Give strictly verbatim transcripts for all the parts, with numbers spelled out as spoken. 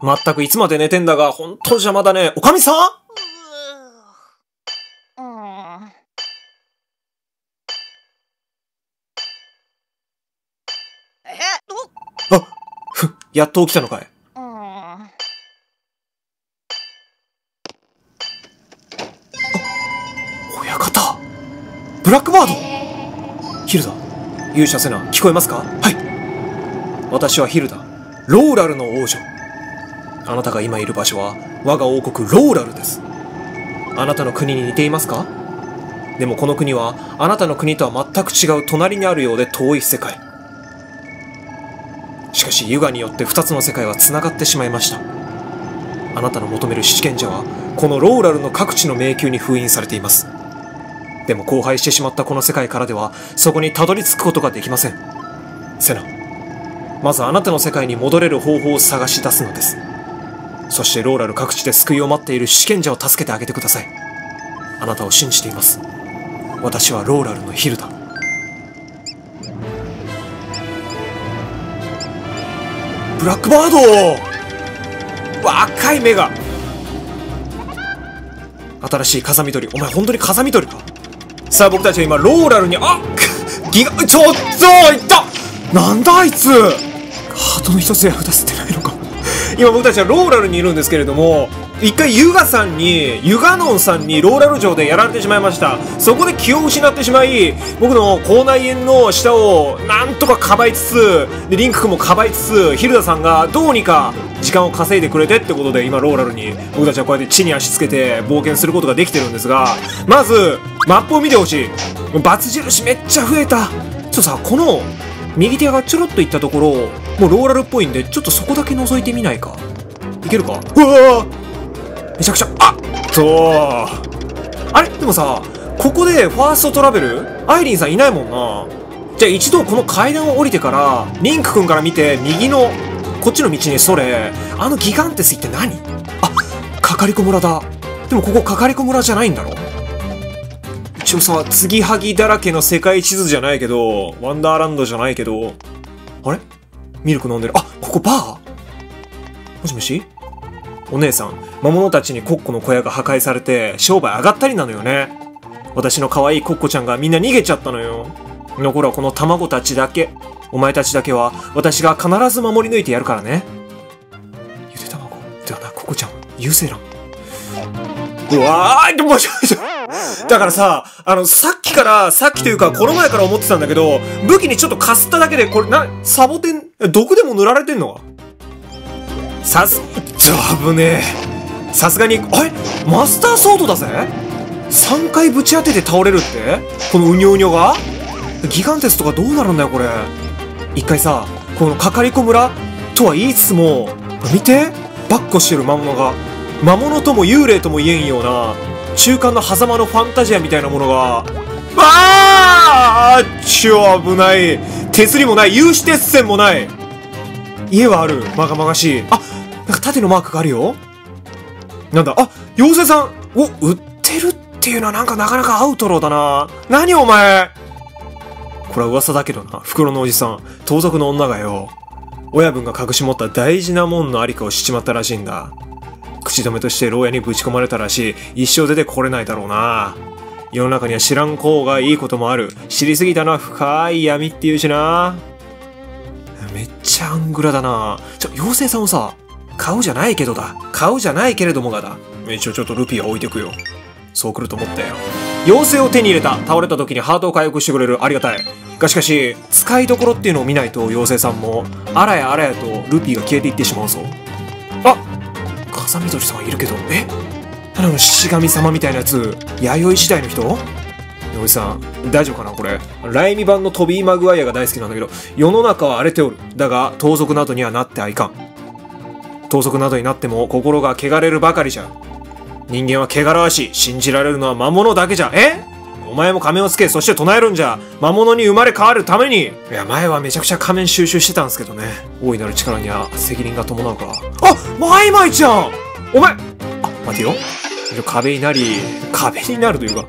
まったくいつまで寝てんだが、ほんと邪魔だね。おかみさん？あ、ふ、やっと起きたのかい。あ、親方、ブラックバード。ヒルダ、勇者セナ、聞こえますか？はい。私はヒルダ、ローラルの王女。あなたが今いる場所は我が王国ローラルです。あなたの国に似ていますか？でもこの国はあなたの国とは全く違う、隣にあるようで遠い世界。しかし油河によってふたつの世界はつながってしまいました。あなたの求める七賢者はこのローラルの各地の迷宮に封印されています。でも荒廃してしまったこの世界からではそこにたどり着くことができません。セナ、まずあなたの世界に戻れる方法を探し出すのです。そしてローラル各地で救いを待っている試験者を助けてあげてください。あなたを信じています。私はローラルのヒルダ。ブラックバード、若い目が新しい風見鳥。お前本当に風見鳥か。さあ僕たちは今ローラルに、あっギガ、ちょっといった、なんだあいつ。ハートの一つや二つってないのか。今僕たちはローラルにいるんですけれども、一回ユガさんにユガノンさんにローラル城でやられてしまいました。そこで気を失ってしまい、僕の口内炎の下をなんとかかばいつつ、でリンク君もかばいつつ、ヒルダさんがどうにか時間を稼いでくれてってことで、今ローラルに僕たちはこうやって地に足つけて冒険することができてるんですが、まずマップを見てほしい。バツ印めっちゃ増えた。ちょっとさ、この右手がちょろっといったところもうローラルっぽいんで、ちょっとそこだけ覗いてみないか。いけるか。うわー、めちゃくちゃ、あっと、あれでもさ、ここでファーストトラベルアイリンさんいないもんな。じゃあ一度この階段を降りてからリンク君から見て右のこっちの道にそれ、あのギガンテスって何？あ、カカリコ村だ。でもここカカリコ村じゃないんだろ。一応さ、継ぎはぎだらけの世界地図じゃないけど、ワンダーランドじゃないけど、あれミルク飲んでる。あ、ここバー？もしもし？お姉さん、魔物たちにコッコの小屋が破壊されて商売上がったりなのよね。私の可愛いコッコちゃんがみんな逃げちゃったのよ。残るはこの卵たちだけ。お前たちだけは私が必ず守り抜いてやるからね。ゆで卵ではなくコッコちゃん、ユセラン。うわーい、もしもし。だからさ、あの、さっきから、さっきというか、この前から思ってたんだけど、武器にちょっとかすっただけで、これ、な、サボテン、毒でも塗られてんのか？さす、ちょ、危ねえ。さすがに、あれ？マスターソードだぜ？ さん 回ぶち当てて倒れるって？このうにょうにょが？ギガンテスとかどうなるんだよ、これ。一回さ、このカカリコ村とは言いつつも、見て？ばっこしてる魔物が。魔物とも幽霊とも言えんような、中間の狭間のファンタジアみたいなものが、あー超危ない。手すりもない、有刺鉄線もない。家はある、まがまがしい。あ、なんか縦のマークがあるよ。なんだ、あ、妖精さんを売ってるっていうのはなんかなかなかアウトローだな。何お前、これは噂だけどな、袋のおじさん、盗賊の女がよ、親分が隠し持った大事なもんのありかをしちまったらしいんだ。口止めとして牢屋にぶち込まれたらしい。一生出てこれないだろうな。世の中には知らん方がいいこともある。知りすぎたのは深い闇っていうしな。めっちゃアングラだな。ちょ、妖精さんをさ、顔じゃないけどだ。顔じゃないけれどもがだ。一応ちょっとルピーは置いてくよ。そう来ると思ったよ。妖精を手に入れた。倒れた時にハートを回復してくれる。ありがたい。がしかし、使いどころっていうのを見ないと妖精さんも、あらやあらやとルピーが消えていってしまうぞ。あっ、風見鳥さんはいるけど、え、あの獅子神様みたいなやつ、弥生時代の人。おじさん大丈夫かな。これライミ版のトビー・マグワイアが大好きなんだけど、世の中は荒れておる。だが盗賊などにはなってはいかん。盗賊などになっても心が汚れるばかりじゃ。人間は汚らわしい。信じられるのは魔物だけじゃ。え、お前も仮面をつけ、そして唱えるんじゃ。魔物に生まれ変わるために。いや、前はめちゃくちゃ仮面収集してたんですけどね。大いなる力には責任が伴うか。あ、マイマイちゃん、お前、あ、待てよ。壁になり、壁になるというか、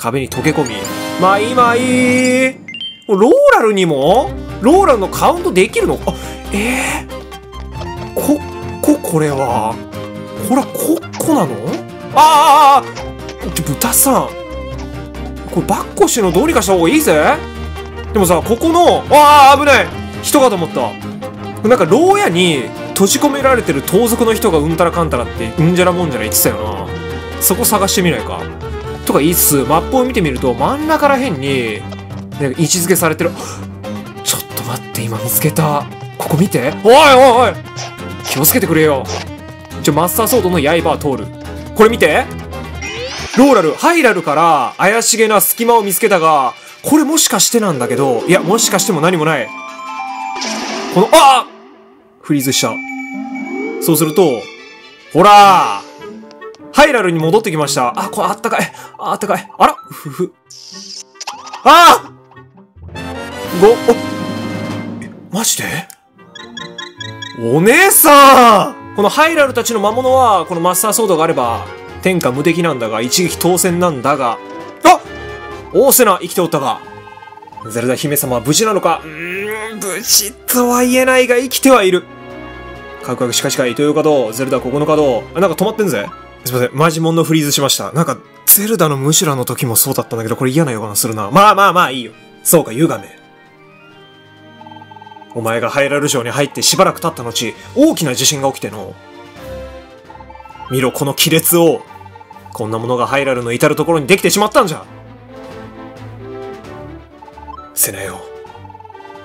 壁に溶け込み、まあ今いい。ローラルにもローラルのカウントできるの？あ、えー、こっこ、これはこれはこっこなの？ああ、豚さん、これバッコシュのどうにかした方がいいぜ。でもさ、ここの、ああ危ない、人かと思った。なんか牢屋に閉じ込められてる盗賊の人がうんたらかんたらってうんじゃらもんじゃら言ってたよな。そこ探してみないかとか言いつつ、マップを見てみると真ん中らへんになんか位置づけされてる。ちょっと待って、今見つけた。ここ見て。おいおいおい、気をつけてくれよ。ちょ、マスターソードの刃は通る。これ見て、ローラルハイラルから怪しげな隙間を見つけたが、これもしかしてなんだけど、いや、もしかしても何もない。この、ああフリーズした。そうすると、ほらハイラルに戻ってきました。あ、これあったかい。あったかい。あらふふ。あーご、お、マジでお姉さん。このハイラルたちの魔物は、このマスターソードがあれば、天下無敵なんだが、一撃当選なんだが、あ大瀬名生きておったが、ゼルダ姫様は無事なのか。うーん、無事とは言えないが、生きてはいる。かくかくしかしか、糸魚華道、ゼルダここのか道。あ、なんか止まってんぜ。すいません、マジモンのフリーズしました。なんか、ゼルダのムシュラの時もそうだったんだけど、これ嫌な予感するな。まあまあまあ、いいよ。そうか、歪め。お前がハイラル城に入ってしばらく経った後、大きな地震が起きての。見ろ、この亀裂を。こんなものがハイラルの至るところにできてしまったんじゃ。瀬名よ、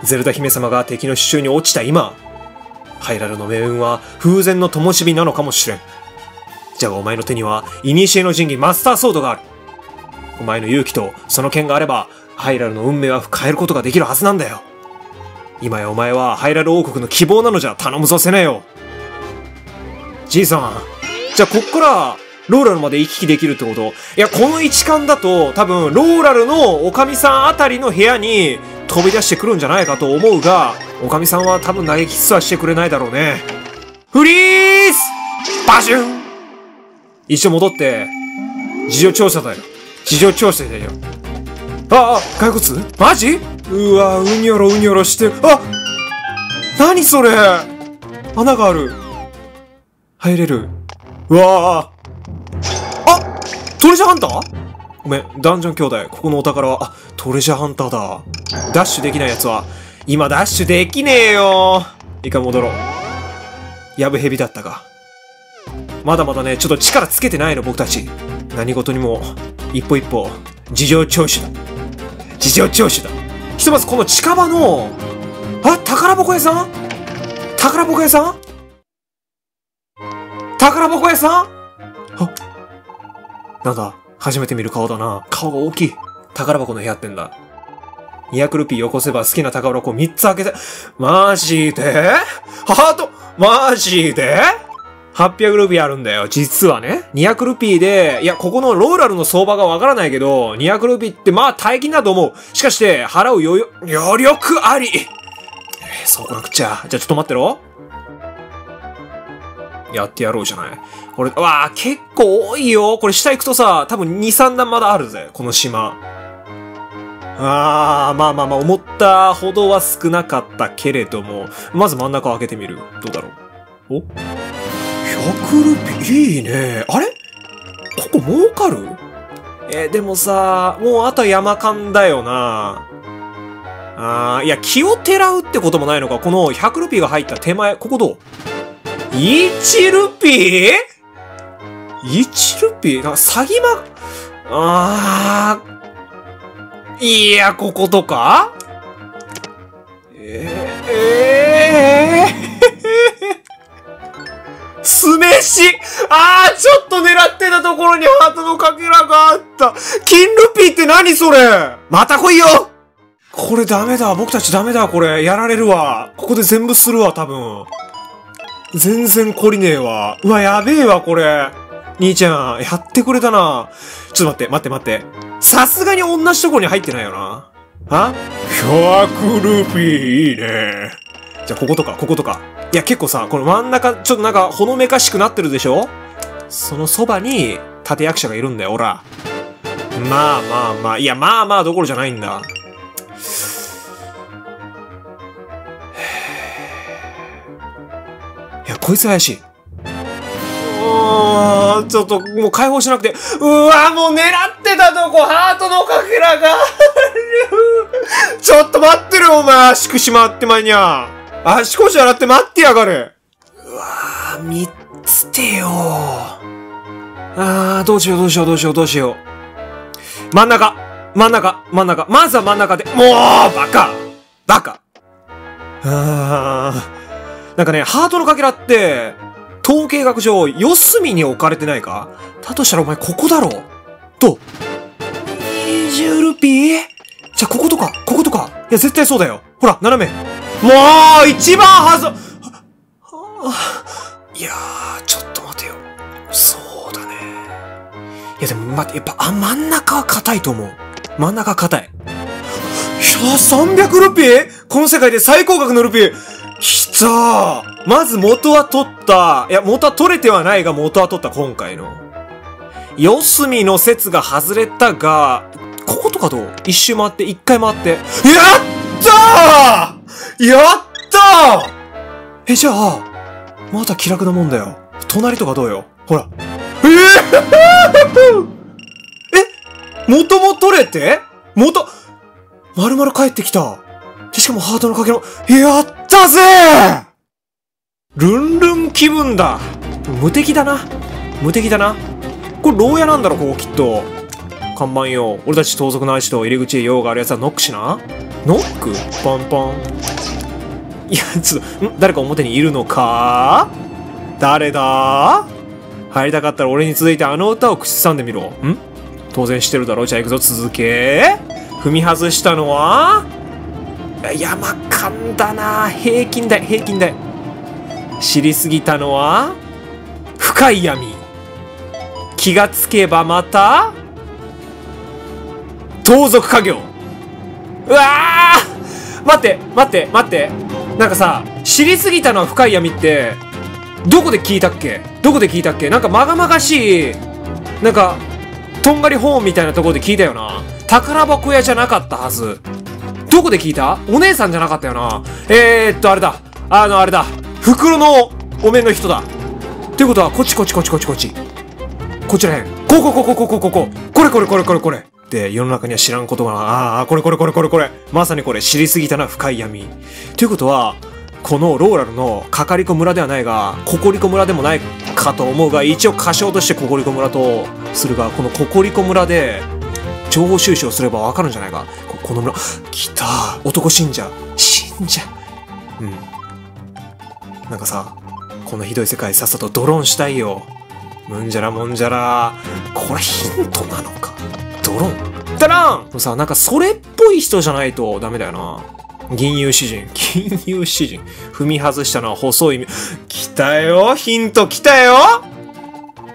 ゼルダ姫様が敵の手中に落ちた今、ハイラルの命運は風前の灯火なのかもしれん。じゃがお前の手には古の神器マスターソードがある。お前の勇気とその剣があれば、ハイラルの運命は変えることができるはずなんだよ。今やお前はハイラル王国の希望なのじゃ。頼むぞ瀬名よ。じいさん、じゃあこっからローラルまで行き来できるってこと？いや、この位置感だと多分ローラルのおかみさんあたりの部屋に飛び出してくるんじゃないかと思うが、おかみさんは多分投げキスはしてくれないだろうね。フリーズバシュン。一度戻って、事情調査だよ。事情調査だよ。ああ、骸骨？マジ？うわ、うにょろうにょろしてる。あ、何それ、穴がある。入れる。うわあ。トレジャーハンター？ごめん、ダンジョン兄弟、ここのお宝は、あ、トレジャーハンターだ。ダッシュできないやつは、今ダッシュできねえよ。一回戻ろう。ヤブヘビだったが。まだまだね、ちょっと力つけてないの、僕たち。何事にも、一歩一歩、事情聴取だ。事情聴取だ。ひとまずこの近場の、あ、宝箱屋さん？宝箱屋さん？宝箱屋さん？あ、なんだ、初めて見る顔だな。顔が大きい。宝箱の部屋ってんだ。にひゃくルピーよこせば好きな宝箱をみっつ開けて、マジでハート、マジで ?はっぴゃく ルピーあるんだよ、実はね。にひゃくルピーで、いや、ここのローラルの相場がわからないけど、にひゃくルピーってまあ大金だと思う。しかして、払う余裕、余力あり。えー、そうこなくっちゃ。じゃあちょっと待ってろ。やってやろうじゃない。これ、わあ、結構多いよ。これ下行くとさ、多分に、さん段まだあるぜ、この島。あー、まあまあまあ、思ったほどは少なかったけれども、まず真ん中を開けてみる。どうだろう。お？ ひゃく ルピー、いいね。あれ？ここ儲かる？えー、でもさ、もうあとは山間だよな。あー、いや、気をてらうってこともないのか。このひゃくルピーが入った手前、ここどう？いちルピー ?いち ルピーなんか詐欺ま、ああ。いや、こことかえー、えー、酢飯。ああ、ちょっと狙ってたところにハートのかけらがあった。金ルピーって何それ。また来いよ。これダメだ。僕たちダメだ。これ、やられるわ。ここで全部するわ、多分。全然懲りねえわ。うわ、やべえわ、これ。兄ちゃん、やってくれたな。ちょっと待って、待って、待って。さすがに同じところに入ってないよな。あ ?ひゃく ルピー、いいね。じゃあ、こことか、こことか。いや、結構さ、この真ん中、ちょっとなんか、ほのめかしくなってるでしょ？そのそばに、立役者がいるんだよ、おら。まあまあまあ、いや、まあまあどころじゃないんだ。いや、こいつ怪しい。おー、ちょっともう解放しなくて。うわ、もう狙ってたとこ、ハートのかけらがある。ちょっと待ってる、お前。足腰回ってまいにゃ。足腰洗って待ってやがる。うわー、見つてよ。あー、どうしようどうしようどうしようどうしよう。真ん中真ん中真ん中まずは真ん中で、もうバカバカ。あー、なんかね、ハートのかけらって、統計学上、四隅に置かれてないか？だとしたらお前ここだろと。にじゅうルピー？じゃあこことか、こことか。いや、絶対そうだよ。ほら、斜め。もう一番はず、いやー、ちょっと待てよ。そうだね。いやでも待って、やっぱ、あ、真ん中は硬いと思う。真ん中は硬い。いや、さんびゃくルピー？この世界で最高額のルピー。きたー。まず元は取った。いや、元は取れてはないが、元は取った、今回の。四隅の説が外れたが、こことかどう？一周回って、一回回って。やったー！やったー！え、じゃあ、まだ気楽なもんだよ。隣とかどうよ？ほら。えー、え、元も取れて、元、まるまる帰ってきた。しかもハートのかけらも、やったぜー！ルンルン気分だ。無敵だな。無敵だな。これ牢屋なんだろ、ここきっと。看板よ。俺たち盗賊の足と入り口へ用があるやつはノックしな。ノック？パンパン。いや、ちょっと、ん？誰か表にいるのか？誰だ？入りたかったら俺に続いてあの歌を口ずさんでみろ。ん？当然してるだろう。じゃあ行くぞ、続け。踏み外したのは山間だな。平均台、平均台。知りすぎたのは深い闇。気がつけばまた盗賊家業。うわー、待って待って待って、なんかさ、知りすぎたのは深い闇ってどこで聞いたっけ？どこで聞いたっけ？なんかまがまがしい、なんか、とんがりホーンみたいなところで聞いたよな。宝箱屋じゃなかったはず。どこで聞いた？お姉さんじゃなかったよな。えーっと、あれだ。あの、あれだ。袋のお面の人だ。ということは、こっちこっちこっちこっちこっち。こちらへん。ここここここここ。これこれこれこれこれ。で、世の中には知らんことがな。ああ、これこれこれこれこれ。まさにこれ、知りすぎたな、深い闇。ということは、このローラルのカカリコ村ではないが、ココリコ村でもないかと思うが、一応仮称としてココリコ村とするが、このココリコ村で情報収集をすればわかるんじゃないか。こ, この村、来たー、男信者。信者。うん。なんかさ、このひどい世界さっさとドローンしたいよ。むんじゃらもんじゃら。これヒントなのか。ドローン。ダラーン！もうさ、なんかそれっぽい人じゃないとダメだよな。銀融詩人。銀融詩人。踏み外したのは細い。来たよ、ヒント来たよ。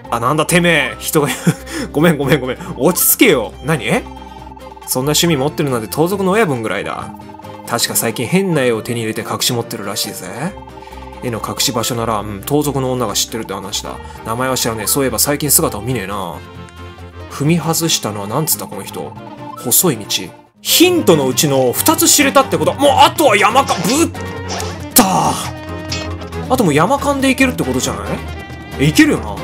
あ、なんだてめえ。人が、ごめんごめんごめん。落ち着けよ。何？そんな趣味持ってるなんて盗賊の親分ぐらいだ。確か最近変な絵を手に入れて隠し持ってるらしいぜ。絵の隠し場所なら、うん、盗賊の女が知ってるって話だ。名前は知らねえ。そういえば最近姿を見ねえな。踏み外したのはなんつったこの人。細い道。ヒントのうちのふたつ知れたってことは、もうあとは山間、ぶったー。あともう山間でいけるってことじゃない？いけるよな。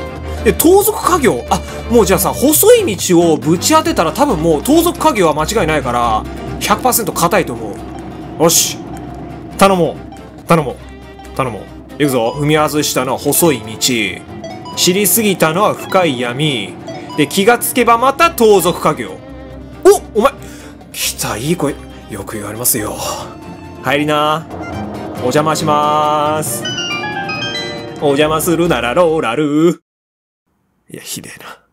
で、盗賊家業。あ、もうじゃあさ、細い道をぶち当てたら多分もう盗賊家業は間違いないから、ひゃくパーセント 硬いと思う。よし。頼もう。頼もう。頼もう。行くぞ。踏み外したのは細い道。知りすぎたのは深い闇。で、気がつけばまた盗賊家業。お、お前、来た、いい声。よく言われますよ。入りな。お邪魔しまーす。お邪魔するならローラル。いや、ひでえな。